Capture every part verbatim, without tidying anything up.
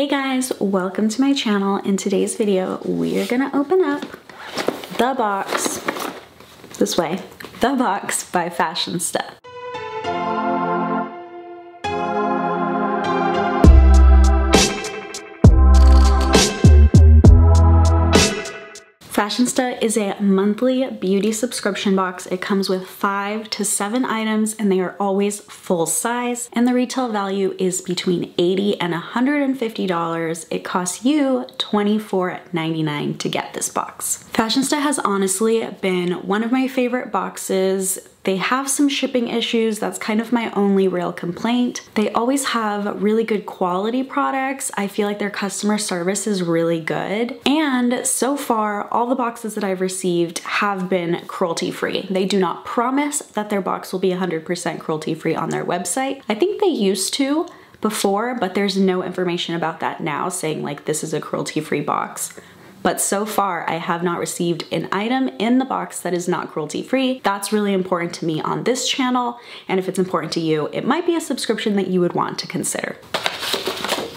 Hey guys, welcome to my channel. In today's video, we are gonna open up the box, this way, the box by Fashionsta. Fashionsta is a monthly beauty subscription box. It comes with five to seven items and they are always full size, and the retail value is between eighty dollars and one hundred fifty dollars. It costs you twenty-four ninety-nine to get this box. Fashionsta has honestly been one of my favorite boxes. They have some shipping issues. That's kind of my only real complaint. They always have really good quality products. I feel like their customer service is really good. And so far, all the boxes that I've received have been cruelty-free. They do not promise that their box will be one hundred percent cruelty-free on their website. I think they used to before, but there's no information about that now saying like this is a cruelty-free box. But so far, I have not received an item in the box that is not cruelty-free. That's really important to me on this channel, and if it's important to you, it might be a subscription that you would want to consider.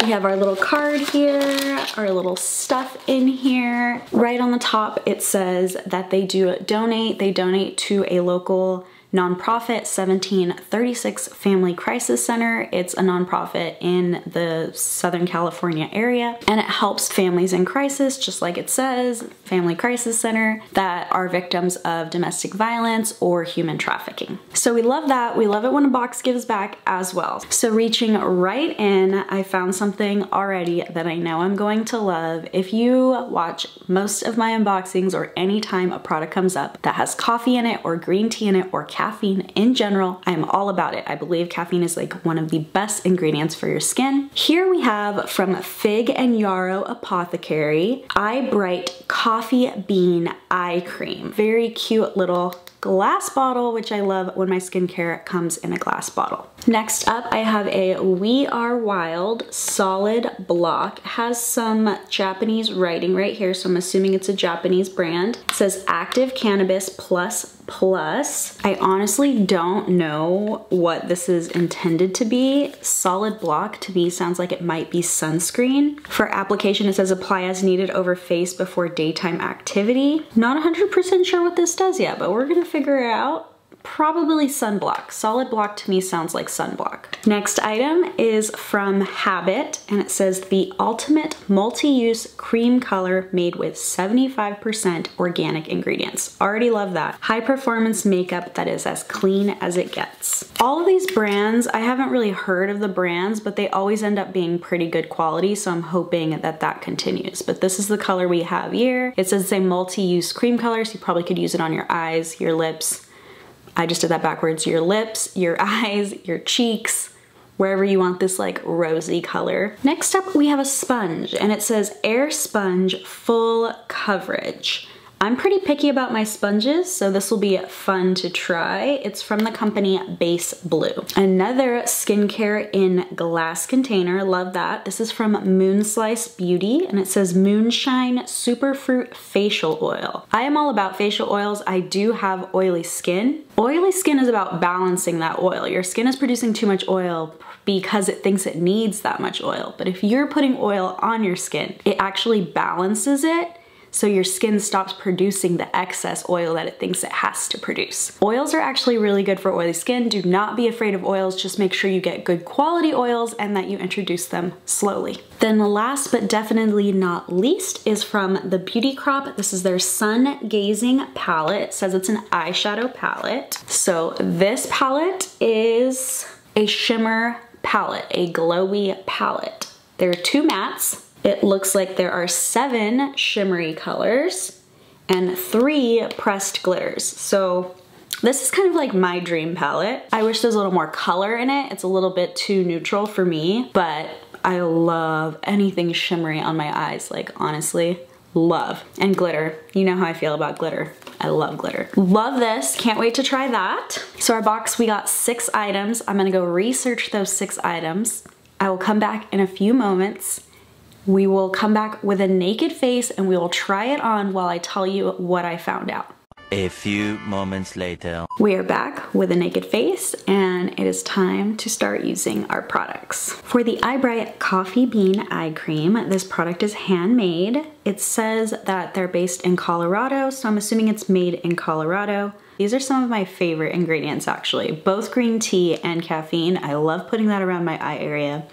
We have our little card here, our little stuff in here. Right on the top, it says that they do donate. They donate to a local nonprofit, seventeen thirty-six Family Crisis Center. It's a nonprofit in the Southern California area, and it helps families in crisis, just like it says, Family Crisis Center, that are victims of domestic violence or human trafficking. So we love that. We love it when a box gives back as well. So reaching right in, I found something already that I know I'm going to love. If you watch most of my unboxings or any time a product comes up that has coffee in it or green tea in it or caffeine, Caffeine in general, I'm all about it. I believe caffeine is like one of the best ingredients for your skin. Here we have from Fig and Yarrow Apothecary, Eye Bright Coffee Bean Eye Cream. Very cute little glass bottle, which I love when my skincare comes in a glass bottle. Next up, I have a We Are Wild Solid Block. It has some Japanese writing right here, so I'm assuming it's a Japanese brand. It says Active Cannabis Plus Plus. I honestly don't know what this is intended to be. Solid block to me sounds like it might be sunscreen. For application, it says apply as needed over face before daytime activity. Not one hundred percent sure what this does yet, but we're gonna figure it out. Probably sunblock. Solid block to me sounds like sunblock. Next item is from Habit, and it says the ultimate multi-use cream color made with seventy-five percent organic ingredients. Already love that. High performance makeup that is as clean as it gets. All of these brands, I haven't really heard of the brands, but they always end up being pretty good quality, so I'm hoping that that continues. But this is the color we have here. It says it's a multi-use cream color, so you probably could use it on your eyes, your lips, I just did that backwards, your lips, your eyes, your cheeks, wherever you want this like rosy color. Next up, we have a sponge, and it says Air Sponge Full Coverage. I'm pretty picky about my sponges, so this will be fun to try. It's from the company Base Blue. Another skincare in glass container, love that. This is from Moonslice Beauty, and it says Moonshine Superfruit Facial Oil. I am all about facial oils. I do have oily skin. Oily skin is about balancing that oil. Your skin is producing too much oil because it thinks it needs that much oil, but if you're putting oil on your skin, it actually balances it. So your skin stops producing the excess oil that it thinks it has to produce. Oils are actually really good for oily skin. Do not be afraid of oils. Just make sure you get good quality oils and that you introduce them slowly. Then the last but definitely not least is from The Beauty Crop. This is their Sun Gazing palette. It says it's an eyeshadow palette. So this palette is a shimmer palette, a glowy palette. There are two mattes. It looks like there are seven shimmery colors and three pressed glitters. So this is kind of like my dream palette. I wish there's a little more color in it. It's a little bit too neutral for me, but I love anything shimmery on my eyes, like honestly. Love. And glitter. You know how I feel about glitter. I love glitter. Love this. Can't wait to try that. So our box, we got six items. I'm gonna go research those six items. I will come back in a few moments. We will come back with a naked face and we will try it on while I tell you what I found out. A few moments later. We are back with a naked face and it is time to start using our products. For the Eye Bright Coffee Bean Eye Cream, this product is handmade. It says that they're based in Colorado, so I'm assuming it's made in Colorado. These are some of my favorite ingredients actually, both green tea and caffeine. I love putting that around my eye area.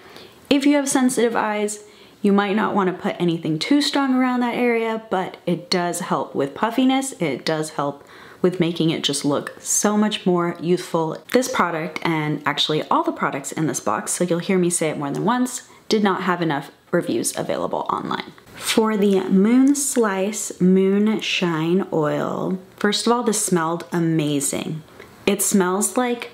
If you have sensitive eyes, you might not want to put anything too strong around that area, but it does help with puffiness. It does help with making it just look so much more youthful. This product, and actually all the products in this box, so you'll hear me say it more than once, did not have enough reviews available online. For the Moonslice Moonshine Oil, first of all, this smelled amazing. It smells like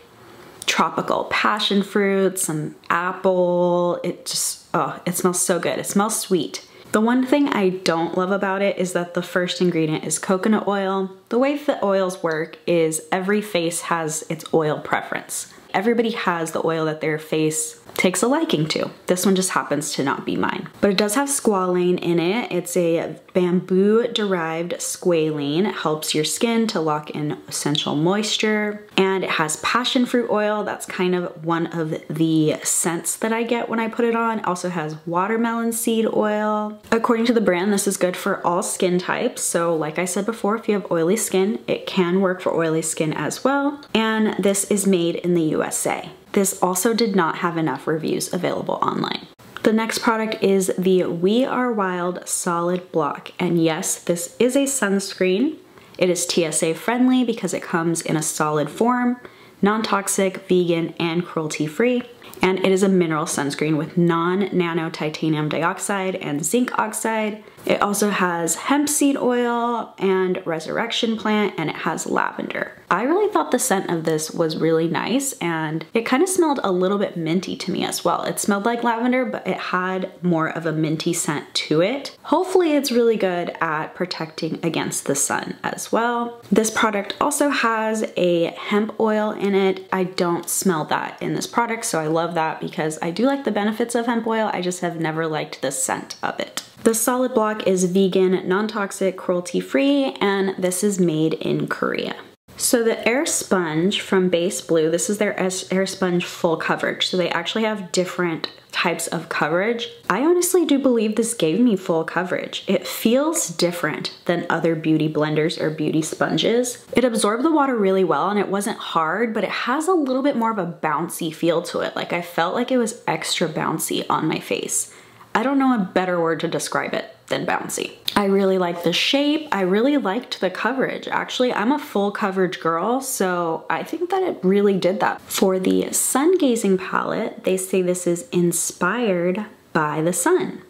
tropical passion fruit, some apple. It just, oh, it smells so good. It smells sweet. The one thing I don't love about it is that the first ingredient is coconut oil. The way the oils work is every face has its oil preference. Everybody has the oil that their face takes a liking to. This one just happens to not be mine. But it does have squalane in it. It's a bamboo-derived squalane. It helps your skin to lock in essential moisture. And it has passion fruit oil. That's kind of one of the scents that I get when I put it on. It also has watermelon seed oil. According to the brand, this is good for all skin types. So like I said before, if you have oily skin, it can work for oily skin as well. And this is made in the U S A. This also did not have enough reviews available online. The next product is the We Are Wild Solid Block. And yes, this is a sunscreen. It is T S A friendly because it comes in a solid form, non-toxic, vegan, and cruelty-free. And it is a mineral sunscreen with non-nano titanium dioxide and zinc oxide. It also has hemp seed oil and resurrection plant, and it has lavender. I really thought the scent of this was really nice, and it kind of smelled a little bit minty to me as well. It smelled like lavender, but it had more of a minty scent to it. Hopefully it's really good at protecting against the sun as well. This product also has a hemp oil in it. I don't smell that in this product, so I love that because I do like the benefits of hemp oil. I just have never liked the scent of it. The solid block is vegan, non-toxic, cruelty-free, and this is made in Korea. So the Air Sponge from Base Blue, this is their Air Sponge full coverage. So they actually have different types of coverage. I honestly do believe this gave me full coverage. It feels different than other beauty blenders or beauty sponges. It absorbed the water really well and it wasn't hard, but it has a little bit more of a bouncy feel to it. Like I felt like it was extra bouncy on my face. I don't know a better word to describe it than bouncy. I really like the shape. I really liked the coverage. Actually, I'm a full coverage girl, so I think that it really did that. For the sun gazing palette, they say this is inspired by the sun.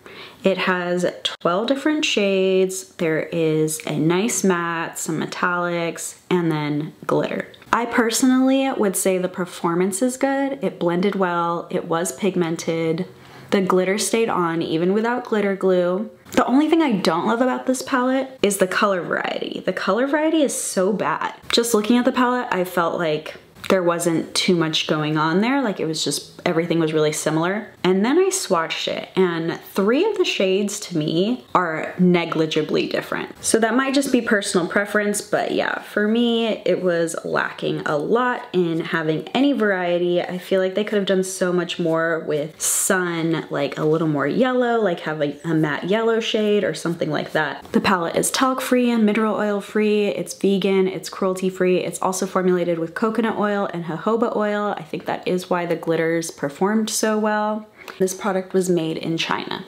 It has twelve different shades. There is a nice matte, some metallics, and then glitter. I personally would say the performance is good. It blended well. It was pigmented. The glitter stayed on even without glitter glue. The only thing I don't love about this palette is the color variety. The color variety is so bad. Just looking at the palette, I felt like there wasn't too much going on there. Like it was just, everything was really similar. And then I swatched it and three of the shades to me are negligibly different. So that might just be personal preference, but yeah, for me, it was lacking a lot in having any variety. I feel like they could have done so much more with sun, like a little more yellow, like have a, a matte yellow shade or something like that. The palette is talc free and mineral oil free. It's vegan, it's cruelty free. It's also formulated with coconut oil and jojoba oil. I think that is why the glitters performed so well. This product was made in China.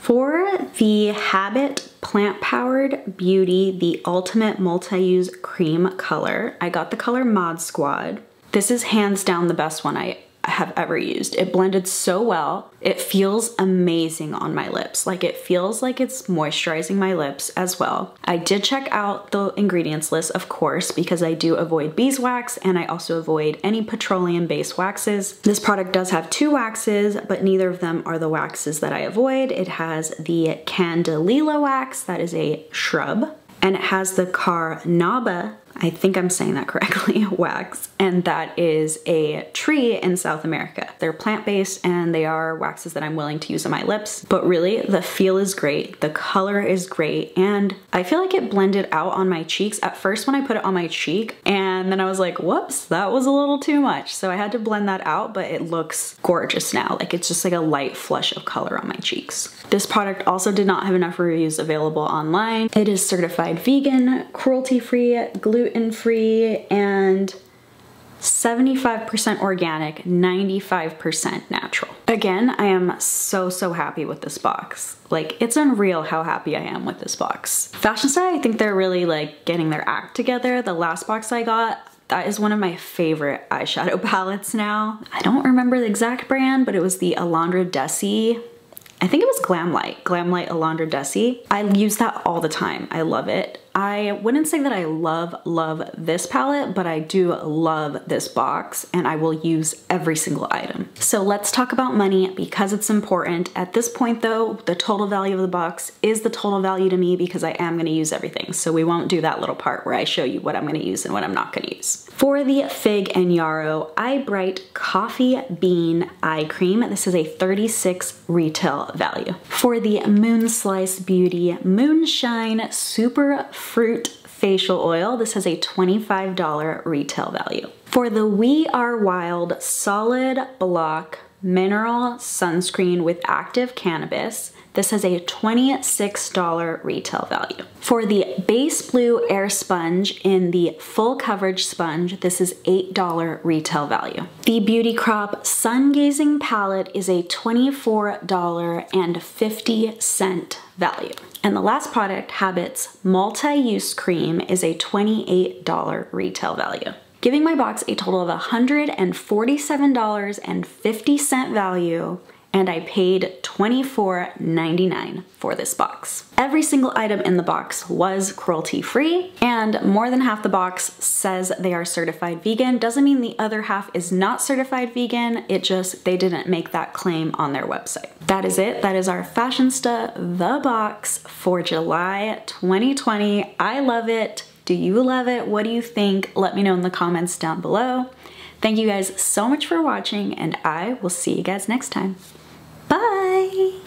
For the Habit Plant Powered Beauty, the Ultimate Multi-Use Cream Color, I got the color Mod Squad. This is hands down the best one I have ever used. It blended so well. It feels amazing on my lips. Like it feels like it's moisturizing my lips as well. I did check out the ingredients list, of course, because I do avoid beeswax and I also avoid any petroleum-based waxes. This product does have two waxes, but neither of them are the waxes that I avoid. It has the Candelilla wax, that is a shrub, and it has the Carnauba I think I'm saying that correctly, wax, and that is a tree in South America. They're plant-based and they are waxes that I'm willing to use on my lips, but really the feel is great, the color is great, and I feel like it blended out on my cheeks at first when I put it on my cheek, and then I was like, whoops, that was a little too much. So I had to blend that out, but it looks gorgeous now. Like it's just like a light flush of color on my cheeks. This product also did not have enough reviews available online. It is certified vegan, cruelty-free, gluten gluten-free, and seventy-five percent organic, ninety-five percent natural. Again, I am so, so happy with this box. Like, it's unreal how happy I am with this box. Fashionsta, I think they're really like getting their act together. The last box I got, that is one of my favorite eyeshadow palettes now. I don't remember the exact brand, but it was the Alondra Desi. I think it was Glamlite, Glamlite Alondra Desi. I use that all the time, I love it. I wouldn't say that I love, love this palette, but I do love this box and I will use every single item. So let's talk about money because it's important. At this point though, the total value of the box is the total value to me because I am gonna use everything. So we won't do that little part where I show you what I'm gonna use and what I'm not gonna use. For the Fig and Yarrow Eye Bright Coffee Bean Eye Cream, this is a thirty-six retail value. For the Moonslice Beauty Moonshine Super Fruit Facial Oil, this has a twenty-five dollar retail value. For the We Are Wild Solid Block Mineral Sunscreen with Active Cannabis, this has a twenty-six dollar retail value. For the Base Blue Air Sponge in the Full Coverage Sponge, this is eight dollar retail value. The Beauty Crop Sun Gazing Palette is a twenty-four fifty value. And the last product, Habit's Multi-Use Cream, is a twenty-eight dollar retail value. Giving my box a total of one hundred forty-seven dollars and fifty cents value, and I paid twenty-four ninety-nine for this box. Every single item in the box was cruelty-free, and more than half the box says they are certified vegan. Doesn't mean the other half is not certified vegan, it just, they didn't make that claim on their website. That is it, that is our Fashionsta The Box for July twenty twenty. I love it, do you love it? What do you think? Let me know in the comments down below. Thank you guys so much for watching, and I will see you guys next time. Bye!